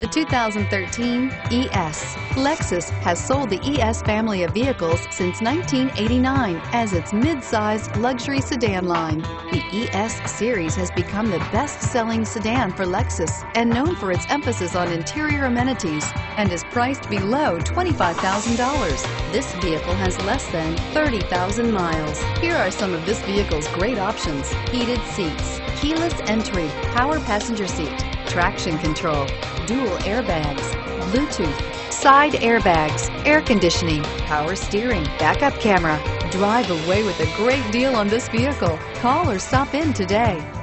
The 2013 ES. Lexus has sold the ES family of vehicles since 1989 as its mid-sized luxury sedan line. The ES series has become the best-selling sedan for Lexus and known for its emphasis on interior amenities and is priced below $25,000. This vehicle has less than 30,000 miles. Here are some of this vehicle's great options: heated seats, keyless entry, power passenger seat, traction control, dual airbags, Bluetooth, side airbags, air conditioning, power steering, backup camera. Drive away with a great deal on this vehicle. Call or stop in today.